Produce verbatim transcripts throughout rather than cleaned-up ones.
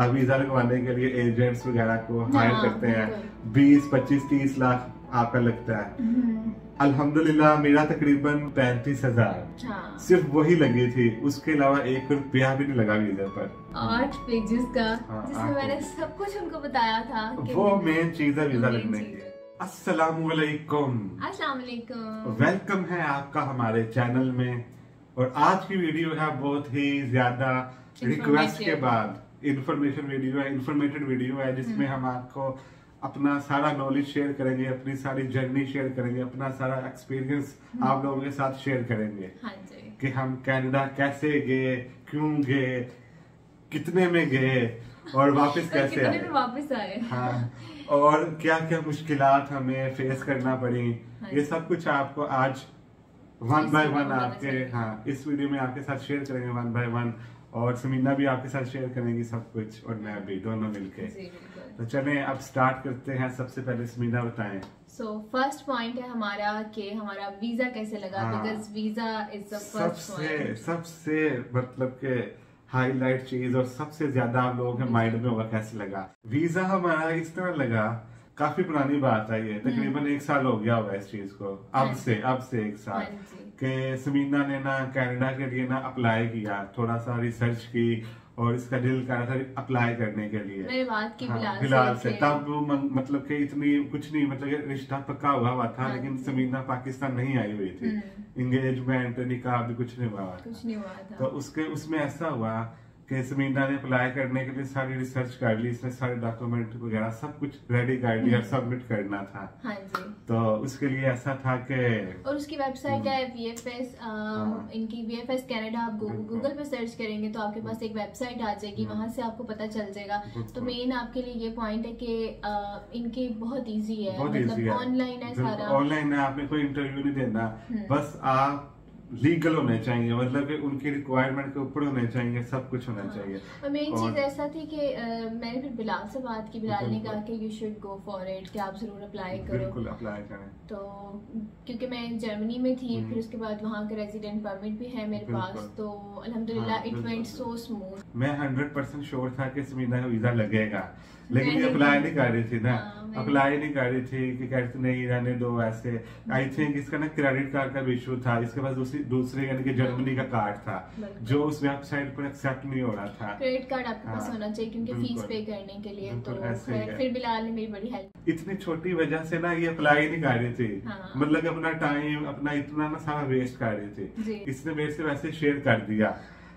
अब वीजा लगवाने के लिए एजेंट्स वगैरह को हायर करते हैं, बीस पच्चीस तीस लाख आपका लगता है। अल्हम्दुलिल्लाह मेरा तकरीबन पैंतीस हजार हाँ। सिर्फ वही लगी थी, उसके अलावा एक रुपया भी नहीं लगा वीजा पर। आठ पेजेस का हाँ, जिसमें मैंने सब कुछ उनको बताया था कि वो मेन चीज है वीजा लगने की। अस्सलामुअलैकुम, अस्सलामुअलैकुम, वेलकम है आपका हमारे चैनल में। और आज की वीडियो है बहुत ही ज्यादा रिक्वेस्ट के बाद इन्फॉर्मेशन वीडियो है, इन्फॉर्मेटिव वीडियो है, जिसमें हम आपको अपना सारा नॉलेज शेयर करेंगे, अपनी सारी जर्नी शेयर करेंगे, अपना सारा एक्सपीरियंस आप लोगों के साथ शेयर करेंगे। हाँ जी। कि हम कनाडा कैसे गए, क्यों गए, कितने में गए और वापस कैसे आए, वापस आए हाँ, और क्या क्या मुश्किलात हमें फेस करना पड़ी। हाँ, ये सब कुछ आपको आज वन बाय वन आपके हाँ इस वीडियो में आपके साथ शेयर करेंगे वन बाय वन, और समीना भी आपके साथ शेयर करेंगी सब कुछ, और मैं भी, दोनों मिलके। तो चलें अब स्टार्ट करते हैं। सबसे पहले समीना बताएं। सो फर्स्ट पॉइंट है हमारा कि हमारा वीजा कैसे लगा, because visa is the first point, सबसे मतलब के हाईलाइट चीज और सबसे ज्यादा आप लोगों के माइंड में होगा कैसे लगा वीजा। हमारा इस तरह लगा, काफी पुरानी बात है ये, तकरीबन एक साल हो गया होगा इस चीज को, अब से अब से एक साल के। समीना ने ना कनाडा के लिए ना अप्लाई किया, थोड़ा सा रिसर्च की और इसका दिल कर रहा था अप्लाई करने के लिए मेरे बात की हाँ, फिलहाल से, से तब मतलब कि इतनी कुछ नहीं, मतलब रिश्ता पक्का हुआ हुआ था हाँ, लेकिन समीना पाकिस्तान नहीं आई हुई थी, इंगेजमेंट निकाह भी कुछ नहीं हुआ कुछ नहीं हुआ था। तो उसके उसमें ऐसा हुआ कि समीना ने अप्लाई करने के लिए सारी रिसर्च कर ली, इसने सारे डॉक्यूमेंट वगैरह सब कुछ रेडी कर लिया, सबमिट करना था हाँ जी। तो उसके लिए ऐसा था कि, और उसकी वेबसाइट है वी एफ एस आ, हाँ। इनकी वी एफ एस कनाडा, आप गूगल पे सर्च करेंगे तो आपके पास एक वेबसाइट आ जाएगी, वहाँ से आपको पता चल जाएगा। तो मेन आपके लिए ये पॉइंट है कि इनकी बहुत ईजी है, मतलब ऑनलाइन है सारा, ऑनलाइन है, आपने कोई इंटरव्यू नहीं देना, बस आप लीगल होने चाहिए, मतलब कि उनकी रिक्वायरमेंट के ऊपर होने चाहिए, सब कुछ होना हाँ। चाहिए। और मेन चीज ऐसा थी कि आ, मैंने फिर बिलाल से बात की, बिलाल ने कहा कि you should go for it, कि आप जरूर अप्लाई करो, बिल्कुल अप्लाई करें। तो क्योंकि मैं जर्मनी में थी, फिर उसके बाद वहाँ का रेजिडेंट परमिट भी है मेरे पास, तो अल्हम्दुलिल्लाह इट वेंट सो स्मूथ। मैं हंड्रेड परसेंट श्योर था कि समीना का वीजा लगेगा, लेकिन अप्लाई नहीं कर रही थी ना, अप्लाई नहीं कर रही थी कि कहते नहीं रहने दो ऐसे। आई थिंक इसका ना क्रेडिट कार्ड का भी इशू था, इसके पास दूसरी दूसरे यानी कि जर्मनी का कार्ड था जो उस वेबसाइट पर एक्सेप्ट नहीं हो रहा था। क्रेडिट कार्ड आपके पास होना चाहिए क्योंकि फीस पे करने के लिए। तो फिर बिलाल ने मेरी बड़ी हेल्प, इतनी छोटी वजह से ना ये अप्लाई नहीं कर रही थी, मतलब अपना टाइम अपना इतना ना सारा वेस्ट कर रही थी, इसने मेरे से वैसे शेयर कर दिया।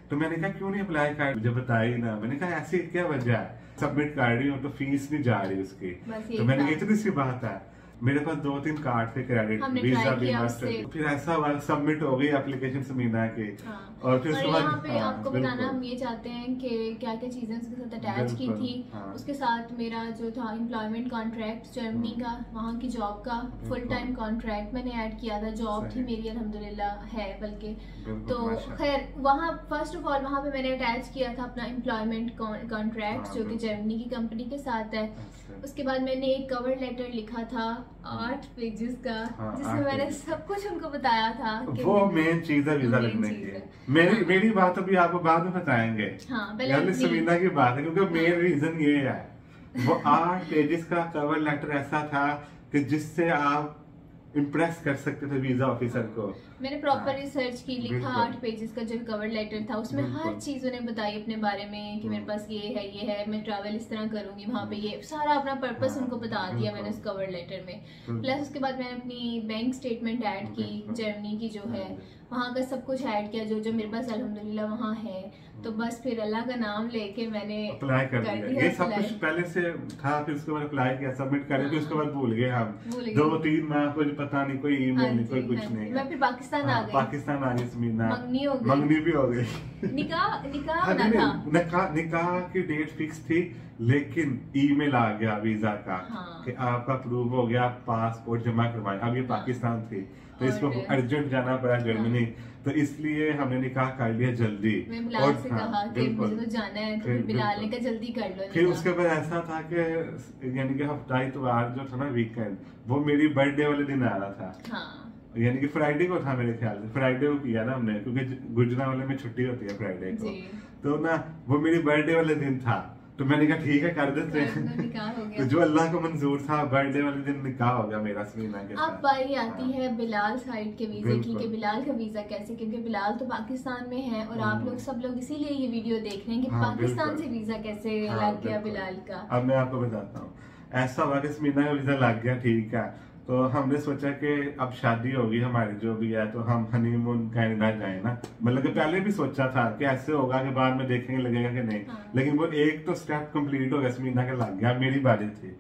तो मैंने कहा क्यों नहीं अप्लाई कर, मुझे बताई ना, मैंने कहा ऐसी क्या वजह है, सबमिट कर रही हूँ तो फीस नहीं जा रही उसकी। तो मैंने इतनी सी बात है, मेरे पास दो तीन कार्ड थे क्रेडिट वीजा भी मास्टर। फिर ऐसा हुआ सबमिट हो गई एप्लीकेशन समीना के हाँ। और फिर उसके बाद आपको बताना हम ये चाहते हैं कि क्या क्या चीजें उसके साथ अटैच की थी हाँ। उसके साथ मेरा जो था एम्प्लॉयमेंट कॉन्ट्रैक्ट जर्मनी का, वहाँ की जॉब का फुल टाइम कॉन्ट्रैक्ट मैंने ऐड किया था, जॉब थी मेरी अल्हम्दुलिल्लाह है बल्कि। तो खैर वहाँ फर्स्ट ऑफ ऑल वहाँ पे मैंने अटैच किया था अपना एम्प्लॉयमेंट कॉन्ट्रैक्ट जो की जर्मनी की कंपनी के साथ है। उसके बाद मैंने एक कवर लेटर लिखा था आठ पेजेस का हाँ, जिसमें मैंने सब कुछ उनको बताया था कि वो मेन चीज है वीजा लगने की। मेरी हाँ, मेरी बात अभी आपको बाद में बताएंगे हाँ, पहले समीना की बात है, क्योंकि मेन रीजन ये है वो आठ पेजेस का कवर लेटर ऐसा था कि जिससे आप इम्प्रेस कर सकते थे वीजा ऑफिसर हाँ, को। मैंने प्रॉपर रिसर्च की, लिखा आठ पेजेस का जो कवर लेटर था, उसमें हर चीज उन्हें बताई अपने बारे में कि मेरे पास ये है ये है, मैं ट्रैवल इस तरह करूंगी वहाँ पे, ये सारा अपना पर्पस उनको बता दिया मैंने उस कवर लेटर में। प्लस उसके बाद मैंने अपनी बैंक स्टेटमेंट ऐड की जर्मनी की जो है, वहाँ का सब कुछ ऐड किया जो जो मेरे पास अल्हम्दुलिल्लाह वहाँ है। तो बस फिर अल्लाह का नाम लेके मैंने अप्लाई कर दिया, ये सब कुछ पहले से था। फिर उसके बाद अप्लाई किया, सबमिट करे, फिर उसके बाद भूल गए हम दो तीन माह, कुछ पता नहीं, कोई ईमेल नहीं, कोई कुछ नहीं। मैं फिर पाकिस्तान आ गई, पाकिस्तान आ गई समीना, मंगनी भी हो गई, निकाह निकाह होना था, निकाह की डेट फिक्स थी लेकिन ईमेल आ गया वीजा का हाँ। कि आपका अप्रूव हो गया, पासपोर्ट जमा करवाए। अब ये पाकिस्तान थी तो इसको अर्जेंट जाना पड़ा जर्मनी हाँ। तो इसलिए हमने निकाह कर लिया जल्दी। मैं बिलाल से कहा कि मुझे तो जाना है, तो बिलाल ने कहा जल्दी कर लो। फिर उसके बाद ऐसा था कि यानी कि हफ्ता इतवार जो था ना वीकेंड, वो मेरी बर्थडे वाले दिन आ रहा था, यानी कि फ्राइडे को था मेरे ख्याल से, फ्राइडे को किया ना हमने, क्योंकि गुजरावाले में छुट्टी होती है फ्राइडे को। तो ना वो मेरी बर्थडे वाले दिन था, तो मैंने कहा ठीक है कर देते हैं। तो जो अल्लाह को मंजूर था, बर्थडे वाले दिन निकाह हो गया मेरा समीना के साथ। अब बारी आती है बिलाल साइड के वीज़े की कि बिलाल का वीज़ा कैसे, क्योंकि बिलाल तो पाकिस्तान में है और आप लोग सब लोग इसीलिए ये वीडियो देख रहे हैं कि हाँ, पाकिस्तान से वीज़ा कैसे हाँ, लग गया बिलाल का। अब मैं आपको बताता हूँ, ऐसा हुआ कि समीना का वीज़ा लग गया, ठीक है, तो हमने सोचा कि अब शादी होगी हमारी जो भी है, तो हम हनीमून कनाडा जाए ना, मतलब कि पहले भी सोचा था कि ऐसे होगा कि बाद में देखेंगे लगेगा कि नहीं हाँ। लेकिन वो एक तो स्टेप कंप्लीट हो गया समीना का, लग गया, मेरी बारी थी।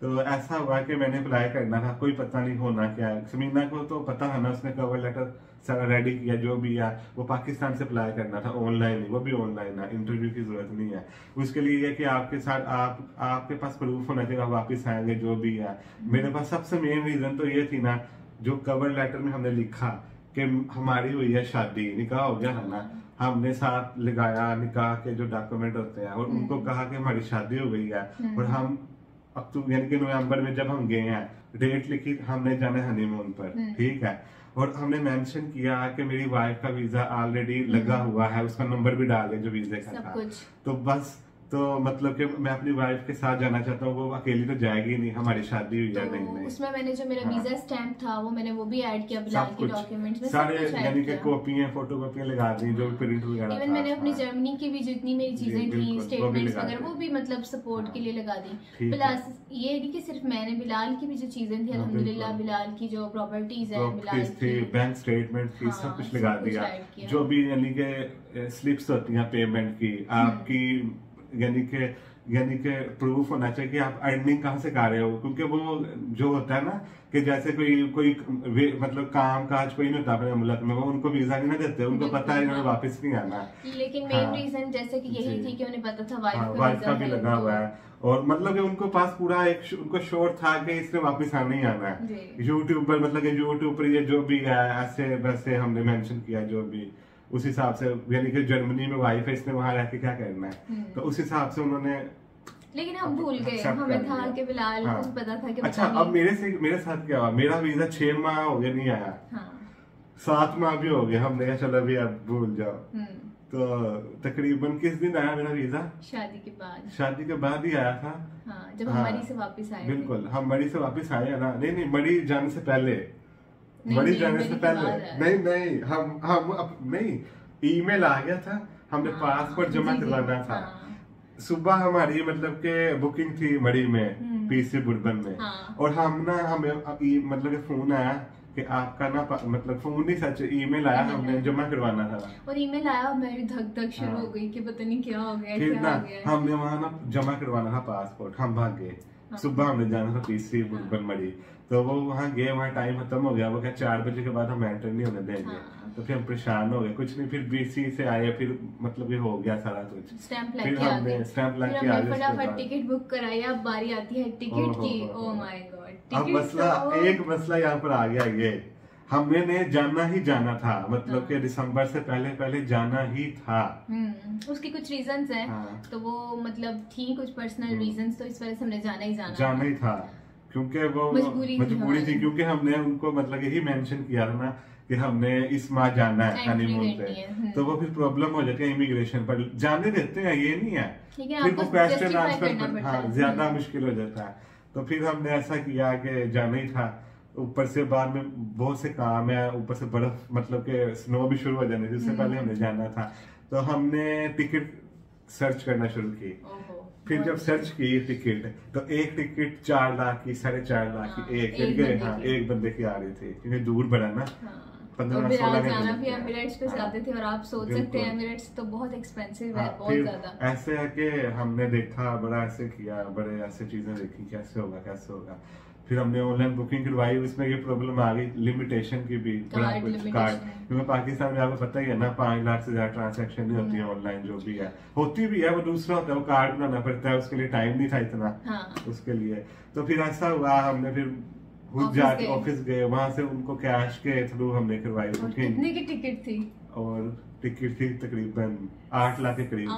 तो ऐसा हुआ कि मैंने अप्लाई करना था, कोई पता नहीं होना क्या है, समीना को तो पता है ना, उसने कवर लेटर सारा रेडी किया जो भी है, वो पाकिस्तान से अप्लाई करना था ऑनलाइन, वो भी ऑनलाइन है, इंटरव्यू की जरूरत नहीं है। उसके लिए ये कि आपके साथ आप आपके पास प्रूफ होना चाहिए आप वापस आएंगे जो भी है। मेरे पास सबसे मेन रीजन तो ये थी ना, जो कवर लेटर में हमने लिखा कि हमारी हुई है शादी, निकाह हो गया है ना, हमने साथ लगाया निकाह के जो डॉक्यूमेंट होते हैं, और उनको कहा कि हमारी शादी हो गई है, और हम अक्टूबर यानी कि नवंबर में जब हम गए हैं, डेट लिखी हमने जाना हनीमून पर, ठीक है, और हमने मेंशन किया कि मेरी वाइफ का वीजा ऑलरेडी लगा हुआ है, उसका नंबर भी डाल दिया जो वीजे का था। तो बस, तो मतलब कि मैं अपनी वाइफ के साथ जाना चाहता हूँ, वो अकेली तो जाएगी नहीं, हमारी शादी हुई है, तो नहीं, नहीं। उसमें मैंने जो मेरा वीजा स्टैम्प था वो मैंने वो भी ऐड किया बिलाल के डॉक्यूमेंट्स में, सारे यानी कि कॉपियां फोटो कॉपियां लगा दी जो प्रिंट वगैरह। इवन मैंने अपनी जर्मनी की भी जितनी मेरी चीजें थी, स्टेटमेंट्स वगैरह, वो भी मतलब सपोर्ट के लिए लगा दी। प्लस ये नहीं की सिर्फ मैंने, बिलाल की भी जो चीजें थी अल्हम्दुलिल्लाह, बिलाल की जो प्रॉपर्टीज है, बिलाल की बैंक स्टेटमेंट थी, सब कुछ लगा दिया, जो भी यानी के स्लिप्स होती है पेमेंट की आपकी, यानी के यानी के प्रूफ होना चाहिए कि आप अर्निंग कहाँ से कर रहे हो, क्योंकि वो जो होता है ना कि जैसे कोई कोई मतलब काम काज कोई नहीं होता अपने मुल्क में, वो उनको वीजा नहीं ना देते, उनको पता है इन्होंने वापस नहीं आना। लेकिन मेन रीजन जैसे कि यही थी कि उन्हें पता था वाइफ का भी लगा हुआ है, और मतलब कि उनको पास पूरा एक उनको शोर था कि इसने वापस आना ही आना है। यूट्यूब पर मतलब कि यूट्यूब पर ये जो भी है ऐसे वैसे हमने मेंशन किया जो भी, उस हिसाब से यानी कि जर्मनी में वाइफ है इसने वहां रहकर क्या करना है, तो उस हिसाब से उन्होंने। लेकिन हम भूल गए, हमें था कि बिलाल हाँ। कुछ पता था कि अच्छा। अब मेरे से मेरे साथ क्या हुआ, मेरा वीजा छह माह हो गया नहीं आया हाँ। सात माह भी हो गया, हमने कहा चलो अभी अब भूल जाओ। तो तकरीबन किस दिन आया मेरा वीजा, शादी के बाद, शादी के बाद ही आया था हाँ, जब हम मरी से वापस आए। बिल्कुल, हम मरी से वापस आए ना, नहीं नहीं मरी जाने से पहले, मरी जाने से पहले नहीं नहीं हम हम अप, नहीं ईमेल आ गया था, हमने पासपोर्ट जमा करवाना था। सुबह हमारी मतलब के बुकिंग थी मरी में, पीसी बुर्बन में हाँ। और हम ना हमें मतलब के फोन आया कि आपका ना मतलब फोन नहीं सच ईमेल आया, हमने जमा करवाना था, और ईमेल आया मेरी धक धक शुरू हो गई कि पता नहीं क्या हो गया, फिर ना हमने वहाँ ना जमा करवाना था पासपोर्ट, हम भाग गए। सुबह हमने जाना था पीसी बुर्बन मरी, तो वो वहाँ गए, वहाँ टाइम खत्म हो गया, वो क्या चार बजे के बाद हम एंटर नहीं होने देंगे हाँ। तो फिर हम परेशान हो गए, कुछ नहीं, फिर बीसी से आए, फिर मतलब ये हो गया सारा कुछ, फिर हमने स्टैंप लग के आगे फटाफट टिकट बुक कराई। अब बारी आती है टिकट की, ओह माय गॉड। अब मसला, एक मसला यहाँ पर आ गया, ये हमने जाना ही जाना था, मतलब कि दिसंबर से पहले पहले जाना ही था। उसकी कुछ रीजंस हैं हाँ। तो वो मतलब थी कुछ पर्सनल रीजंस, तो इस वजह से हमने जाना ही जाना जाना ही था, क्योंकि वो मजबूरी थी, क्योंकि हमने उनको मतलब यही मेंशन किया था ना कि हमने इस माह जाना है हनीमून पे, तो वो फिर प्रॉब्लम हो जाती है इमिग्रेशन पर, जाने देते हैं ये नहीं है, फिर वो क्वेश्चन आंसर ज्यादा मुश्किल हो जाता है। तो फिर हमने ऐसा किया कि जाना ही था, ऊपर से बाद में बहुत से काम है, ऊपर से बर्फ मतलब के स्नो भी शुरू हो जाने थी, उससे पहले हमने जाना था। तो हमने टिकट सर्च करना शुरू की, फिर जब सर्च की टिकट, तो एक टिकट चार लाख की, साढ़े चार लाख की एक एक, एक, हाँ, एक बंदे की आ रही थी, क्योंकि दूर बड़ा ना पंद्रह सोलह घंटे, और आप सोच सकते हैं तो बहुत एक्सपेंसिव है, बहुत ज्यादा। ऐसे है कि हमने देखा, बड़ा ऐसे किया, बड़े ऐसे चीजें देखी, कैसे होगा कैसे होगा, फिर हमने ऑनलाइन बुकिंग करवाई, उसमें ये प्रॉब्लम आ गई लिमिटेशन की भी, कार्ड, क्योंकि पाकिस्तान में आपको पता ही है ना, पाँच लाख से ज्यादा ट्रांजैक्शन नहीं होती है ऑनलाइन, जो भी है होती भी है, वो दूसरा होता है, वो कार्ड बनाना पड़ता है, उसके लिए टाइम नहीं था इतना हाँ। उसके लिए तो फिर ऐसा हुआ, हमने फिर खुद जाके ऑफिस गए, वहाँ से उनको कैश के थ्रू हमने करवाई बुकिंग। कितने की टिकट थी? और टिकट थी तकरीबन आठ लाख के करीब,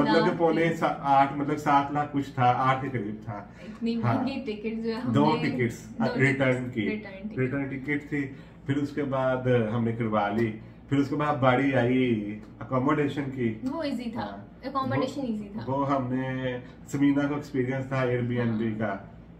मतलब पौने आठ, मतलब सात लाख कुछ था, आठ के करीब था। इतनी महंगी टिकट जो है, दो टिकट्स रिटर्न की, रिटर्न टिकट थी। फिर उसके बाद हमने करवा ली, फिर उसके बाद बारी आई अकोमोडेशन की, वो इजी था, अकोमोडेशन इजी था। वो हमने समीना को एक्सपीरियंस था एयरबीएनबी का,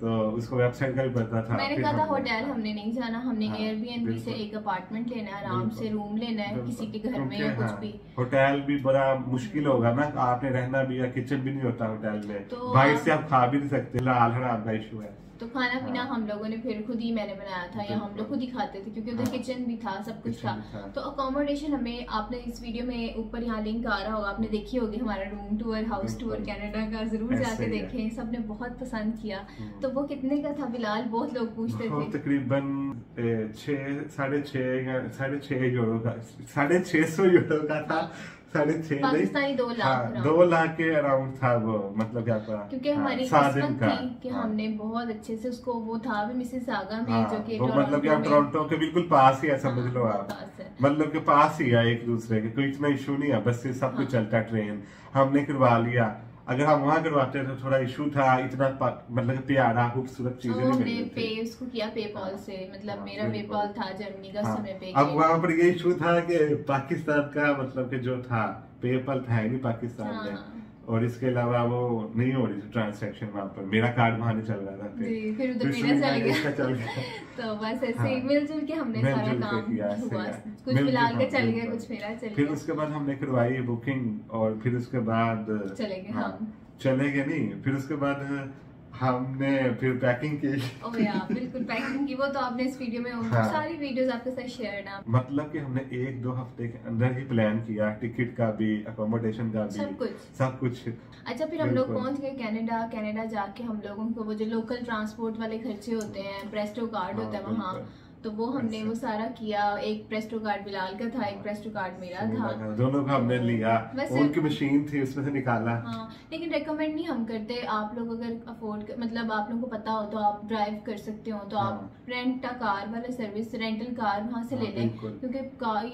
तो उसको वेबसाइट का भी पता था। मैंने कहा था होटल हमने नहीं जाना, हमने एयरबीएनबी से एक अपार्टमेंट लेना है, आराम से रूम लेना है किसी के घर में या कुछ भी। होटल भी बड़ा मुश्किल होगा ना, आपने रहना भी या किचन भी नहीं होता होटल में, तो बाहर से आप खा भी नहीं सकते, लाल हराम का इशू है। तो खाना पीना हम लोगों ने फिर खुद ही मैंने बनाया था, या हम लोग खुद ही खाते थे क्योंकि उधर किचन भी था, सब कुछ था। तो अकोमोडेशन हमें, आपने इस वीडियो में ऊपर यहाँ लिंक आ रहा होगा, आपने देखी होगी हमारा room tour, house tour Canada का, जरूर जाके देखें, सबने बहुत पसंद किया। तो वो कितने का था बिलाल? बहुत लोग पूछते थे। तकरीबन छः साढ़े छः साढ़े छः यूरो का, साढ़े छः सौ यूरो का था, साढ़े छः दो लाख दो लाख के अराउंड था वो, मतलब क्या था क्योंकि हमारी किस्मत थी कि हमने बहुत अच्छे से उसको, वो था भी मिसिसागा में जो कि मतलब कि टोरंटो के बिल्कुल पास ही है, समझ लो आप, मतलब के पास ही है एक दूसरे के, कोई इतना इशू नहीं है, बस से सब कुछ चलता। ट्रेन हमने करवा लिया, अगर हम वहाँ करवाते तो थोड़ा इशू था, इतना मतलब प्यारा खूबसूरत चीजें नहीं मिलती। हमने पे उसको किया पेपाल से, मतलब मेरा पेपाल था जर्मनी का समय पे। अब वहाँ पर ये इशू था कि पाकिस्तान का मतलब कि जो था पेपाल था ही नहीं पाकिस्तान में, और इसके अलावा वो नहीं हो रही थी ट्रांजेक्शन वहाँ पर, मेरा कार्ड वहाँ नहीं चल रहा था, फिर उधर मेरा चल गया, चल गया। तो बस ऐसे ही मिलजुल के हमने सारा काम किया, कुछ बिलाल का चल गया, कुछ मेरा चल गया। फिर उसके बाद हमने करवाई बुकिंग, और फिर उसके बाद चले गए हम, चले गए नहीं, फिर उसके बाद हमने फिर पैकिंग की। ओह यार बिल्कुल पैकिंग की, वो तो आपने इस वीडियो में हाँ। सारी वीडियोस आपके साथ शेयर ना, मतलब कि हमने एक दो हफ्ते के अंदर ही प्लान किया, टिकट का भी, अकोमोडेशन का भी, सब कुछ सब कुछ। अच्छा फिर हम लोग पहुंच गए कनाडा। कनाडा जाके हम लोगों को वो जो लोकल ट्रांसपोर्ट वाले खर्चे होते हैं, प्रेस्टो कार्ड होता है वहाँ, तो वो हमने वो सारा किया। एक प्रेस्टो कार्ड बिलाल का था, एक प्रेस्टो कार्ड मेरा था, दोनों का हमने लिया, उनकी मशीन थी उसमें से निकाला। हाँ लेकिन रेकमेंड नहीं हम करते, आप लोग अगर अफोर्ड मतलब आप लोगों को पता हो तो आप ड्राइव कर सकते हो, तो हाँ। आप रेंट का कार वाला सर्विस, रेंटल कार वहाँ से ले लें, क्योंकि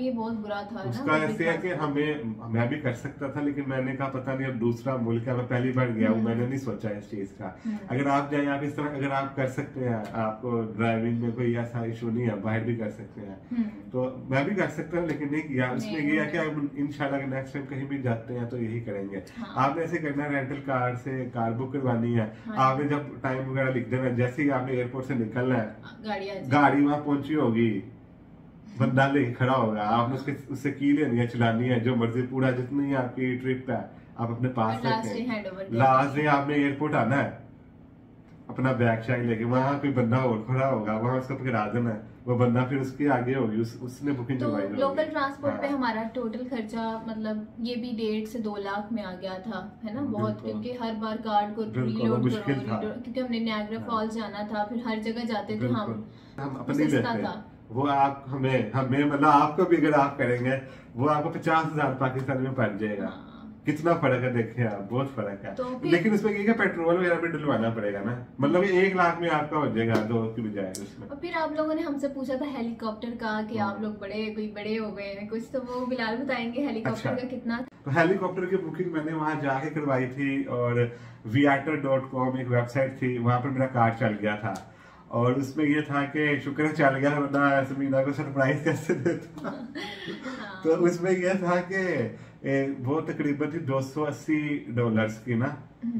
ये बहुत बुरा था। उसका ऐसे है कि हमें, मैं भी कर सकता था लेकिन मैंने कहा पता नहीं, अब दूसरा मुल्क है, मैं पहली बार गया हूँ, मैंने नहीं सोचा इस चीज का। अगर आप जाए आप इस तरह अगर आप कर सकते हैं, आपको ड्राइविंग में कोई ऐसा इशू नहीं है, बाहर भी कर सकते हैं, तो मैं भी कर सकता हूँ लेकिन नहीं किया। उसमें यह कि आप इंशाल्लाह नेक्स्ट टाइम कहीं भी जाते हैं तो यही करेंगे। हाँ। आपने ऐसे करना, रेंटल कार से कार बुक करवानी है। हाँ। आपने जब टाइम वगैरह लिख देना, जैसे ही आपने एयरपोर्ट से निकलना है, गाड़ी वहाँ पहुंची होगी, बंदा लेके खड़ा होगा, आपने उसके उससे की लेनी है, चलानी है, जो मर्जी पूरा जितनी आपकी ट्रिप है आप अपने पास रखें। लास्ट में आपने एयरपोर्ट आना है, अपना बैग शैग लेके, वहाँ कोई बंदा और खड़ा होगा, वहाँ उसको पकड़ा देना है, वो बंदा फिर उसके आगे होगी, उस, उसने बुकिंग करवाई। तो लोकल ट्रांसपोर्ट पे हमारा टोटल खर्चा मतलब ये भी डेढ़ से दो लाख में आ गया था, है ना, बहुत, क्योंकि हर बार कार्ड को रीलोड करो, क्योंकि हमने नियाग्रा फॉल्स जाना था, फिर हर जगह जाते थे हम, सस्ता था वो। आप हमें हमें मतलब आपको भी अगर आप करेंगे वो आपको पचास हजार पाकिस्तान में पड़ जाएगा। कितना फर्क है देखिए आप, बहुत फर्क है। तो लेकिन उसमें ये पेट्रोल वगैरह भी डलवाना पड़ेगा ना, मतलब एक लाख में आपका हो जाएगा, दो की बजाय उसमें। और फिर आप लोगों ने हमसे पूछा था हेलीकॉप्टर का कि आप लोग बड़े कोई बड़े हो गए हैं कुछ, तो वो बिलाल बताएंगे हेलीकॉप्टर अच्छा। का कितना? तो हेलीकॉप्टर की बुकिंग मैंने वहाँ जाके करवाई थी, और वियाटर डॉट कॉम एक वेबसाइट थी, वहाँ पर मेरा कार्ड चल गया था, और उसमें ये था कि शुक्र चल गया, वरना समीना को सरप्राइज कैसे देता। तो उसमें यह था कि वो तकरीबन थी दो सौ अस्सी डॉलर्स की ना,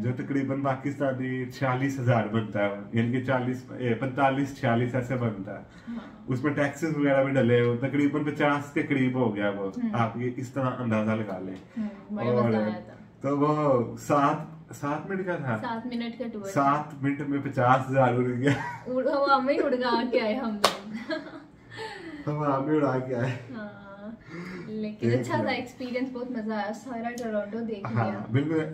जो तकरीबन पाकिस्तानी छियालीस हजार बनता है, यानी कि चालीस पैंतालीस छियालीस ऐसे बनता है। उसमें टैक्सेस वगैरह भी डले हो, तकरीबन पचास के करीब हो गया वो, आप ये इस तरह अंदाजा लगा लें। और तो वो सात सात मिनट का था, सात मिनट का टूर, सात मिनट में पचास हजार उड़ गया, हवा में उड़ा के आए हम लोग, हवा में उड़ा के आए। लेकिन अच्छा था एक्सपीरियंस, बहुत मजा आया, सारा टोरंटो देख लिया। हाँ, बिल्कुल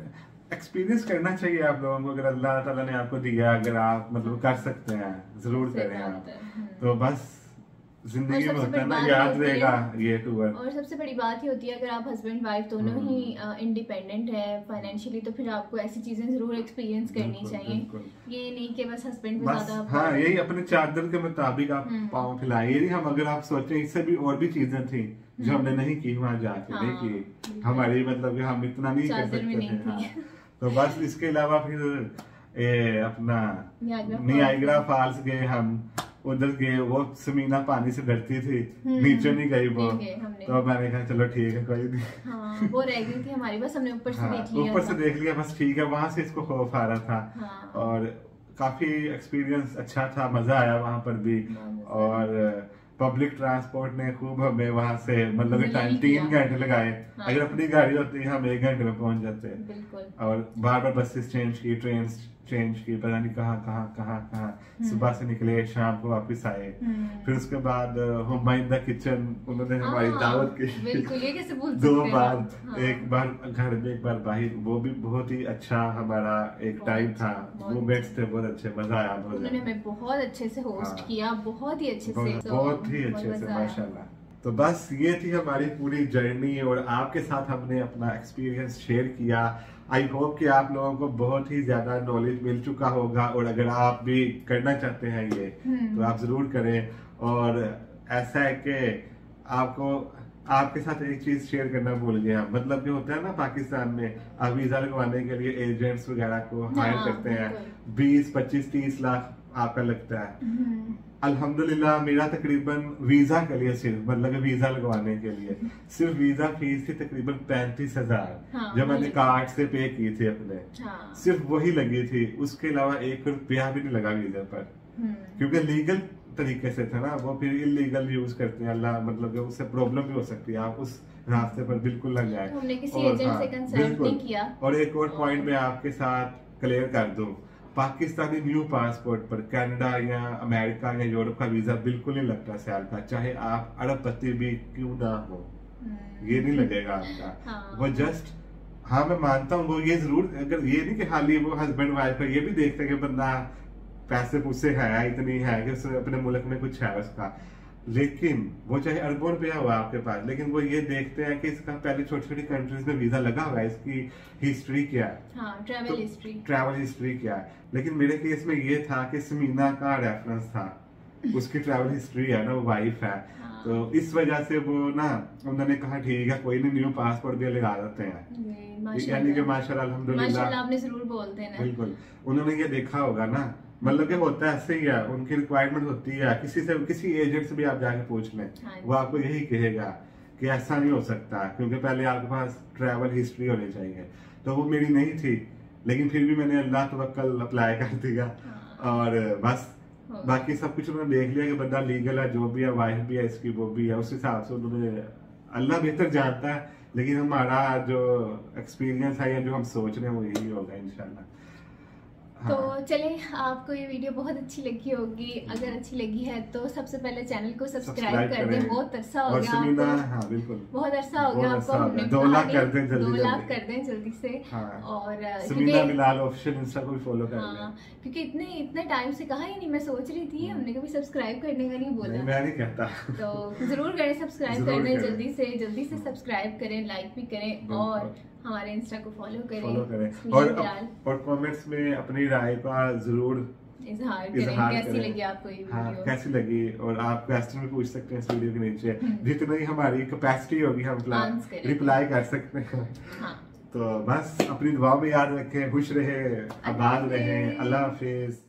एक्सपीरियंस करना चाहिए आप लोगों को, अगर अल्लाह ताला ने आपको दिया, अगर आप मतलब कर सकते हैं जरूर करें आप। तो बस जिंदगी में याद रहेगा ये टूर। और सबसे बड़ी बात ये होती है, अगर आप हस्बैंड वाइफ दोनों ही इंडिपेंडेंट है फाइनेंशियली, तो फिर आपको ऐसी चीजें जरूर एक्सपीरियंस करनी चाहिए, ये नहीं कि बस हस्बैंड पे ज्यादा। हाँ यही, अपने चादर के मुताबिक आप पाँव फैलाए, ये हम अगर आप सोचें, इससे भी और भी चीजें थी जो हमने नहीं की वहाँ जाके। हाँ, नहीं की हमारी, मतलब कि हम इतना नहीं कर सकते थे। हाँ। तो बस इसके अलावा फिर ए, अपना नियाग्रा फॉल्स गए हम, उधर गए, वो समीना पानी से डरती थी, नीचे नहीं गई वो, तो मैंने कहा चलो ठीक है कोई नहीं। हाँ, वो रह गई थी हमारी, बस हमने ऊपर से देख लिया, ऊपर से देख लिया बस, ठीक है। वहाँ से इसको खौफ आ रहा था। हाँ। और काफी एक्सपीरियंस अच्छा था, मजा आया वहाँ पर भी। और पब्लिक ट्रांसपोर्ट ने खूब हमें वहाँ से मतलब तीन घंटे लगाए। हाँ। अगर अपनी गाड़ी होती है हम एक घंटे में पहुँच जाते हैं। बिल्कुल। और बार बार बसेस चेंज की, ट्रेन चेंज की, पता नहीं कहाँ कहाँ कहाँ कहाँ। सुबह से निकले, शाम को वापस आए, फिर उसके बाद होम इन द किचन उन्होंने हमारी दावत की दो बार। हाँ। एक बार घर में, एक बार बाहर। वो भी बहुत ही अच्छा हमारा एक टाइम था, वो बेस्ट थे, बहुत अच्छे, मजा आया। उन्होंने हमें बहुत अच्छे से होस्ट किया, बहुत ही अच्छे से, बहुत ही अच्छे से, माशाल्लाह। तो बस ये थी हमारी पूरी जर्नी और आपके साथ हमने अपना एक्सपीरियंस शेयर किया। आई होप कि आप लोगों को बहुत ही ज्यादा नॉलेज मिल चुका होगा, और अगर आप भी करना चाहते हैं ये तो आप जरूर करें। और ऐसा है कि आपको आपके साथ एक चीज शेयर करना भूल गया, मतलब ये होता है ना पाकिस्तान में आप वीजा लगवाने के लिए एजेंट्स वगैरह को हायर करते हैं, बीस पच्चीस तीस लाख आपका लगता है। अल्हम्दुलिल्लाह मेरा तकरीबन वीजा के लिए सिर्फ मतलब वीजा लगवाने के लिए सिर्फ वीजा फीस थी तकरीबन पैंतीस हजार जो मैंने कार्ड से पे की थी अपने। हाँ। सिर्फ वही लगी थी, उसके अलावा एक रुपया भी नहीं लगा वीजा पर, क्योंकि लीगल तरीके से था ना वो, फिर इलीगल यूज करते हैं अल्लाह, मतलब कि उससे प्रॉब्लम भी हो सकती है। आप उस रास्ते पर बिल्कुल लग जाए। हमने किसी एजेंट से कंसल्ट नहीं किया। और एक और पॉइंट मैं आपके साथ क्लियर कर दूं, पाकिस्तानी न्यू पासपोर्ट पर कनाडा या अमेरिका या यूरोप का वीजा बिल्कुल नहीं लगता साल का, चाहे आप अरबपति भी क्यों ना हो, ये नहीं लगेगा आपका। हाँ। वो जस्ट, हाँ मैं मानता हूँ वो ये जरूर, अगर ये नहीं कि खाली वो हस्बैंड वाइफ है, ये भी देखते हैं कि बंदा पैसे पूसे है इतनी है कि उसने अपने मुल्क में कुछ है उसका, लेकिन वो चाहे अरबों रुपया हुआ आपके पास, लेकिन वो ये देखते हैं कि इसका पहले छोटी छोटी कंट्रीज में वीजा लगा हुआ है, इसकी हिस्ट्री क्या है। हाँ, ट्रैवल हिस्ट्री ट्रैवल हिस्ट्री क्या है। लेकिन मेरे केस में ये था कि समीना का रेफरेंस था, उसकी ट्रैवल हिस्ट्री है ना, वो वाइफ है। हाँ। तो इस वजह से वो ना उन्होंने कहा ठीक है कोई नहीं, न्यू पासपोर्ट भी लगा देते हैं, यानी कि माशाल्लाह अल्हम्दुलिल्लाह आपने जरूर बोलते हैं। बिल्कुल, उन्होंने ये देखा होगा ना, मतलब कि होता है ऐसे ही है, उनकी रिक्वायरमेंट होती है। किसी से किसी एजेंट से भी आप जाके पूछ लें, वो आपको यही कहेगा कि ऐसा नहीं हो सकता, क्योंकि पहले आपके पास ट्रैवल हिस्ट्री होनी चाहिए। तो वो मेरी नहीं थी, लेकिन फिर भी मैंने अल्लाह तवक्कल अप्लाई कर दिया। हाँ। और बस बाकी सब कुछ उन्होंने देख लिया कि बंदा लीगल है, जो भी है, वाइफ भी है इसकी, वो भी है, उस हिसाब से उन्होंने, अल्लाह बेहतर जानता है, लेकिन हमारा जो एक्सपीरियंस है या जो हम सोच रहे हैं वो यही होगा इंशाल्लाह। तो चले, आपको ये वीडियो बहुत अच्छी लगी होगी, अगर अच्छी लगी है तो सबसे पहले चैनल को सब्सक्राइब कर दें। बहुत अरसा हो गया आपको, बहुत अरसा हो गया आपको, दो लाख कर दें जल्दी, दो लाख कर दें जल्दी से। और समीना बिलाल ऑप्शन इंस्टा को भी फॉलो कर लें, क्योंकि इतने इतने टाइम से कहा ही नहीं, मैं सोच रही थी हमने कभी सब्सक्राइब करने का नहीं बोला, मैं नहीं कहता, तो जरूर करें, सब्सक्राइब कर दें जल्दी से, जल्दी से सब्सक्राइब करें, लाइक भी करें, और हमारे इंस्टा को फॉलो करें, फॉलो करें। और और कमेंट्स में अपनी राय का जरूर इजहार करें, कैसी करें। लगी आपको ये वीडियो? हाँ, कैसी लगी, और आप क्वेश्चन भी पूछ सकते हैं इस वीडियो के नीचे, जितना ही हमारी कैपेसिटी होगी हम रिप्लाई कर सकते हैं। हाँ। तो बस अपनी दुआ में याद रखें, खुश रहे, आबाद रहे, अल्लाह हाफिज।